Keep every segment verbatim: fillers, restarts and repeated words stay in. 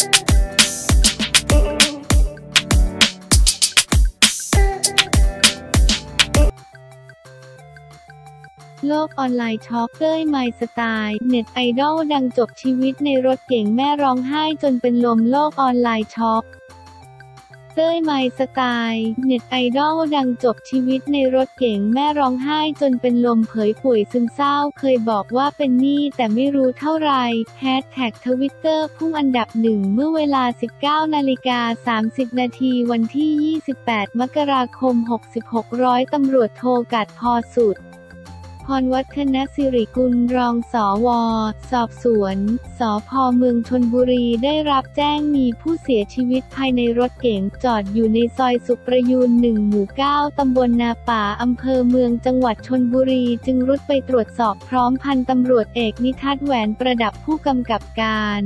โลกออนไลน์ช็อกเกอร์ MyStyle เน็ตไอดอลดังจบชีวิตในรถเก๋งแม่ร้องไห้จนเป็นลมโลกออนไลน์ช็อกเกอร์ MyStyle เน็ตไอดอลดังจบชีวิตในรถเก๋งแม่ร้องไห้จนเป็นลมเผยป่วยซึมเศร้าเคยบอกว่าเป็นหนี้แต่ไม่รู้เท่าไหร่แฮชแท็กทวิตเตอร์พุ่งอันดับหนึ่งเมื่อเวลา สิบเก้านาฬิกาสามสิบนาทีวันที่ ยี่สิบแปดมกราคมหกหก ร้อยตำรวจโทกัดพอสุดพรวัฒนสิริกุลรองสวสอบสวนสภ.เมืองชลบุรีได้รับแจ้งมีผู้เสียชีวิตภายในรถเก๋งจอดอยู่ในซอยสุขประยูนหนึ่งหมู่เก้าตำบลนาป่าอำเภอเมืองจังหวัดชลบุรีจึงรุดไปตรวจสอบพร้อมพันตำรวจเอกนิทัศน์แหวนประดับผู้กำกับการ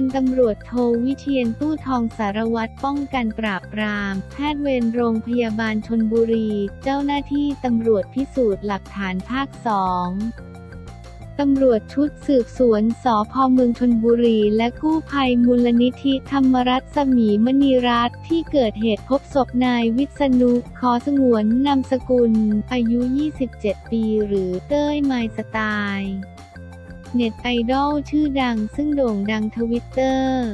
พันตำรวจโทวิเชียรตู้ทองสารวัตรป้องกันปราบปรามแพทย์เวรโรงพยาบาลชลบุรีเจ้าหน้าที่ตำรวจพิสูจน์หลักฐานภาคสองตำรวจชุดสืบสวนสภ.เมืองชลบุรีและกู้ภัยมูลนิธิธรรมรัศมีมณีรัตน์ที่เกิดเหตุพบศพนายวิษณุขอสงวนนามสกุลอายุยี่สิบเจ็ดปีหรือเต้ย MyStyleเน็ตไอดอลชื่อดังซึ่งโด่งดังทวิตเตอร์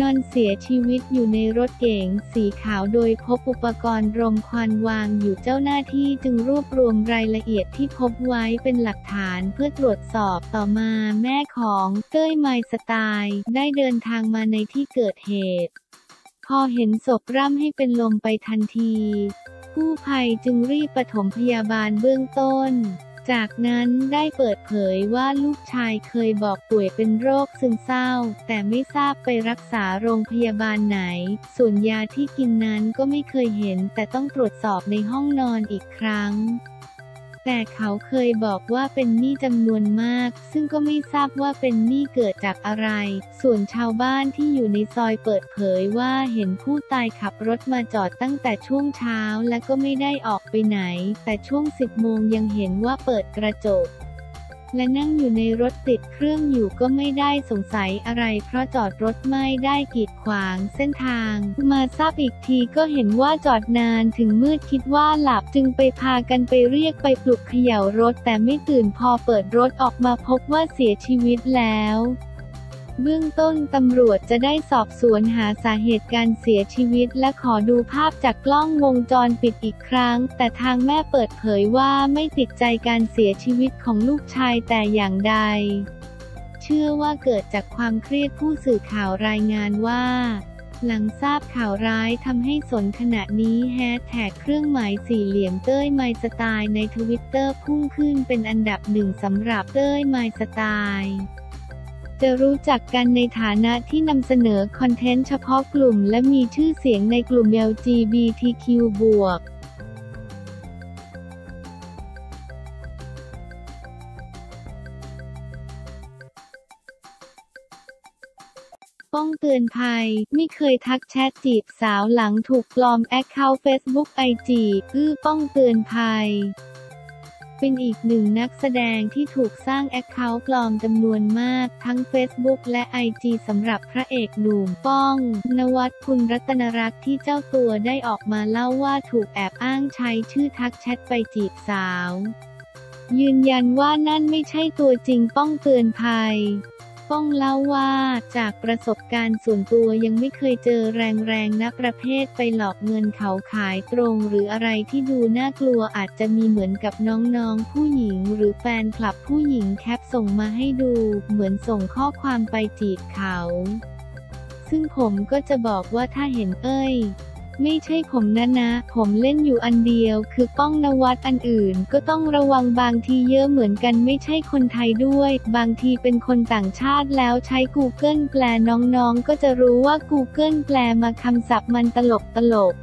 นอนเสียชีวิตอยู่ในรถเก๋งสีขาวโดยพบอุปกรณ์รมควันวางอยู่เจ้าหน้าที่จึงรวบรวมรายละเอียดที่พบไว้เป็นหลักฐานเพื่อตรวจสอบต่อมาแม่ของเกอร์ MyStyleได้เดินทางมาในที่เกิดเหตุพอเห็นศพร่ำให้เป็นลมไปทันทีกู้ภัยจึงรีบปฐมพยาบาลเบื้องต้นจากนั้นได้เปิดเผยว่าลูกชายเคยบอกป่วยเป็นโรคซึมเศร้าแต่ไม่ทราบไปรักษาโรงพยาบาลไหนส่วนยาที่กินนั้นก็ไม่เคยเห็นแต่ต้องตรวจสอบในห้องนอนอีกครั้งแต่เขาเคยบอกว่าเป็นหนี้จำนวนมากซึ่งก็ไม่ทราบว่าเป็นหนี้เกิดจากอะไรส่วนชาวบ้านที่อยู่ในซอยเปิดเผยว่าเห็นผู้ตายขับรถมาจอดตั้งแต่ช่วงเช้าและก็ไม่ได้ออกไปไหนแต่ช่วงสิบโมงยังเห็นว่าเปิดกระจกและนั่งอยู่ในรถติดเครื่องอยู่ก็ไม่ได้สงสัยอะไรเพราะจอดรถไม่ได้กีดขวางเส้นทางมาทราบอีกทีก็เห็นว่าจอดนานถึงมืดคิดว่าหลับจึงไปพากันไปเรียกไปปลุกเขย่ารถแต่ไม่ตื่นพอเปิดรถออกมาพบว่าเสียชีวิตแล้วเบื้องต้นตำรวจจะได้สอบสวนหาสาเหตุการเสียชีวิตและขอดูภาพจากกล้องวงจรปิดอีกครั้งแต่ทางแม่เปิดเผยว่าไม่ติดใจการเสียชีวิตของลูกชายแต่อย่างใดเชื่อว่าเกิดจากความเครียดผู้สื่อข่าวรายงานว่าหลังทราบข่าวร้ายทำให้สนขณะนี้แฮชแท็กเครื่องหมายสี่เหลี่ยมเกอร์ MyStyleในทวิตเตอร์พุ่งขึ้นเป็นอันดับหนึ่งสำหรับเกอร์ MyStyleจะรู้จักกันในฐานะที่นำเสนอคอนเทนต์เฉพาะกลุ่มและมีชื่อเสียงในกลุ่ม แอล จี บี ที คิว บวกป้องเตือนภัยไม่เคยทักแชทจีบสาวหลังถูกปลอมแอคเคาท์ Facebook ไอ จี อื้อป้องเตือนภัยเป็นอีกหนึ่งนักแสดงที่ถูกสร้างแอคเคาท์ปลอมจำนวนมากทั้ง Facebook และ ไอ จี สำหรับพระเอกหนุ่มป้องนวัฒน์คุณรัตนรักษ์ที่เจ้าตัวได้ออกมาเล่าว่าถูกแอบอ้างใช้ชื่อทักแชทไปจีบสาวยืนยันว่านั่นไม่ใช่ตัวจริงป้องเตือนภัยป้องเล่าว่าจากประสบการณ์ส่วนตัวยังไม่เคยเจอแรงๆนะประเภทไปหลอกเงินเขาขายตรงหรืออะไรที่ดูน่ากลัวอาจจะมีเหมือนกับน้องๆผู้หญิงหรือแฟนคลับผู้หญิงแคปส่งมาให้ดูเหมือนส่งข้อความไปจีบเขาซึ่งผมก็จะบอกว่าถ้าเห็นเอ้ยไม่ใช่ผมนะนะผมเล่นอยู่อันเดียวคือป้องนวัฒน์อันอื่นก็ต้องระวังบางทีเยอะเหมือนกันไม่ใช่คนไทยด้วยบางทีเป็นคนต่างชาติแล้วใช้ Google แปลน้องๆก็จะรู้ว่า Google แปลมาคำศัพท์มันตลกตลก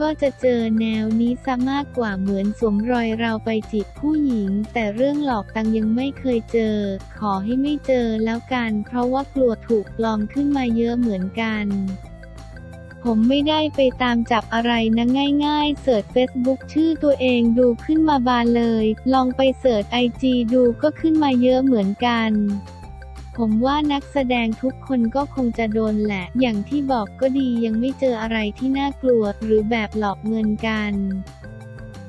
ก็จะเจอแนวนี้ซะมากกว่าเหมือนสวมรอยเราไปจีบผู้หญิงแต่เรื่องหลอกตังยังไม่เคยเจอขอให้ไม่เจอแล้วกันเพราะว่ากลัวถูกปลอมขึ้นมาเยอะเหมือนกันผมไม่ได้ไปตามจับอะไรนะง่ายๆเสิร์ช Facebook ชื่อตัวเองดูขึ้นมาบานเลยลองไปเสิร์ช ไอ จี ดูก็ขึ้นมาเยอะเหมือนกันผ ผมว่านักแสดงทุกคนก็คงจะโดนแหละอย่างที่บอกก็ดียังไม่เจออะไรที่น่ากลัวหรือแบบหลอกเงินกัน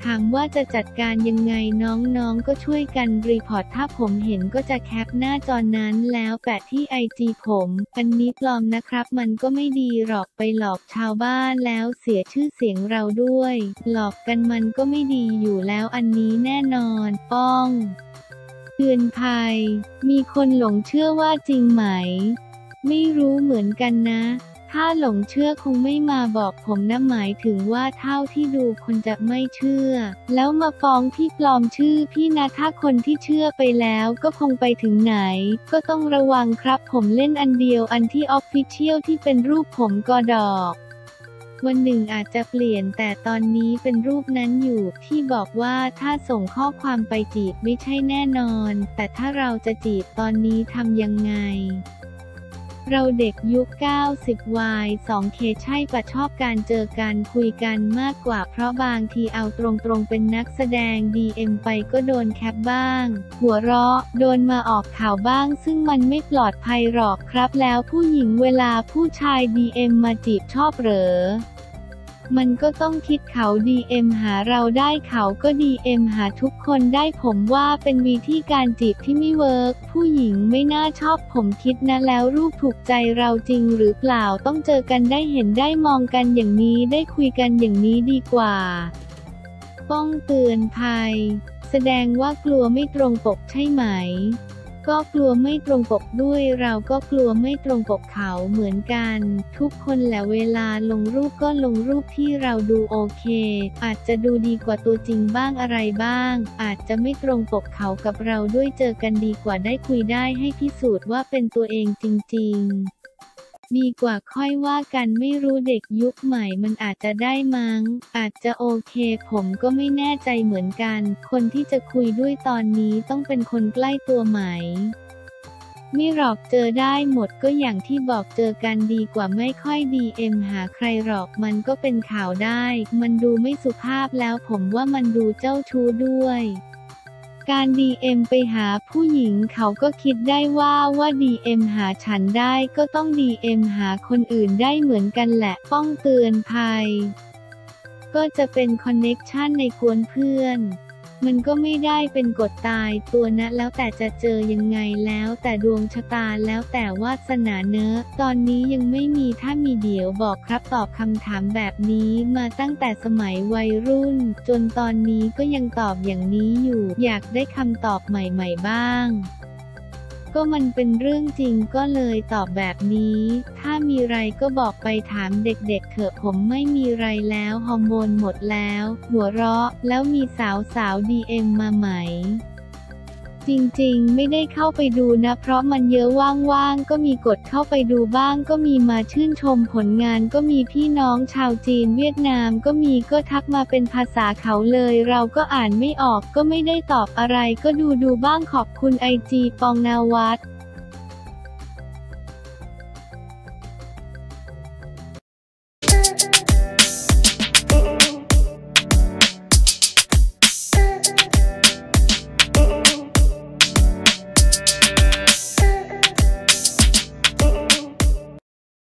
ถามว่าจะจัดการยังไงน้องๆก็ช่วยกันรีพอร์ตถ้าผมเห็นก็จะแคปหน้าจอ น, นั้นแล้วแปะที่ไอจีผมอันนี้ปลอมนะครับมันก็ไม่ดีหรอกไปหลอกชาวบ้านแล้วเสียชื่อเสียงเราด้วยหลอกกันมันก็ไม่ดีอยู่แล้วอันนี้แน่นอนป้องเตือนภัยมีคนหลงเชื่อว่าจริงไหมไม่รู้เหมือนกันนะถ้าหลงเชื่อคงไม่มาบอกผมนะหมายถึงว่าเท่าที่ดูคนจะไม่เชื่อแล้วมาฟ้องพี่ปลอมชื่อพี่นะถ้าคนที่เชื่อไปแล้วก็คงไปถึงไหนก็ต้องระวังครับผมเล่นอันเดียวอันที่ออฟฟิเชียลที่เป็นรูปผมก็ดอกวันหนึ่งอาจจะเปลี่ยนแต่ตอนนี้เป็นรูปนั้นอยู่ที่บอกว่าถ้าส่งข้อความไปจีบไม่ใช่แน่นอนแต่ถ้าเราจะจีบตอนนี้ทำยังไงเราเด็กยุค เก้าสิบ วาย สอง เค ใช่ปะชอบการเจอการคุยกันมากกว่าเพราะบางทีเอาตรงๆเป็นนักแสดง ดี เอ็ม ไปก็โดนแคปบ้างหัวเราะโดนมาออกข่าวบ้างซึ่งมันไม่ปลอดภัยหรอกครับแล้วผู้หญิงเวลาผู้ชาย ดี เอ็ม มาจีบชอบเหรอมันก็ต้องคิดเขา ดี เอ็ม หาเราได้เขาก็ ดี เอ็ม หาทุกคนได้ผมว่าเป็นวิธีการจีบที่ไม่เวิร์กผู้หญิงไม่น่าชอบผมคิดนะแล้วรูปถูกใจเราจริงหรือเปล่าต้องเจอกันได้เห็นได้มองกันอย่างนี้ได้คุยกันอย่างนี้ดีกว่าป้องเตือนภัยแสดงว่ากลัวไม่ตรงปกใช่ไหมก็กลัวไม่ตรงปกด้วยเราก็กลัวไม่ตรงปกเขาเหมือนกันทุกคนแหละเวลาลงรูปก็ลงรูปที่เราดูโอเคอาจจะดูดีกว่าตัวจริงบ้างอะไรบ้างอาจจะไม่ตรงปกเขากับเราด้วยเจอกันดีกว่าได้คุยได้ให้พิสูจน์ว่าเป็นตัวเองจริงๆดีกว่าค่อยว่ากันไม่รู้เด็กยุคใหม่มันอาจจะได้มั้งอาจจะโอเคผมก็ไม่แน่ใจเหมือนกันคนที่จะคุยด้วยตอนนี้ต้องเป็นคนใกล้ตัวไหมไม่หรอกเจอได้หมดก็อย่างที่บอกเจอกันดีกว่าไม่ค่อย ดี เอ็ม หาใครหรอกมันก็เป็นข่าวได้มันดูไม่สุภาพแล้วผมว่ามันดูเจ้าชู้ด้วยการ ดี เอ็ม ไปหาผู้หญิงเขาก็คิดได้ว่าว่า ดี เอ็ม หาฉันได้ก็ต้อง ดี เอ็ม หาคนอื่นได้เหมือนกันแหละป้องเตือนภัยก็จะเป็นคอนเน็กชันในกวนเพื่อนมันก็ไม่ได้เป็นกฎตายตัวนะแล้วแต่จะเจอยังไงแล้วแต่ดวงชะตาแล้วแต่วาสนาเนอะตอนนี้ยังไม่มีถ้ามีเดี๋ยวบอกครับตอบคำถามแบบนี้มาตั้งแต่สมัยวัยรุ่นจนตอนนี้ก็ยังตอบอย่างนี้อยู่อยากได้คำตอบใหม่ๆบ้างก็มันเป็นเรื่องจริงก็เลยตอบแบบนี้ถ้ามีไรก็บอกไปถามเด็กๆเถอะผมไม่มีไรแล้วฮอร์โมนหมดแล้วหัวเราะแล้วมีสาวสาวดีเอ็มมาไหมจริงๆไม่ได้เข้าไปดูนะเพราะมันเยอะว่างๆก็มีกดเข้าไปดูบ้างก็มีมาชื่นชมผลงานก็มีพี่น้องชาวจีนเวียดนามก็มีก็ทักมาเป็นภาษาเขาเลยเราก็อ่านไม่ออกก็ไม่ได้ตอบอะไรก็ดูดูบ้างขอบคุณไอจีปองนวัฒน์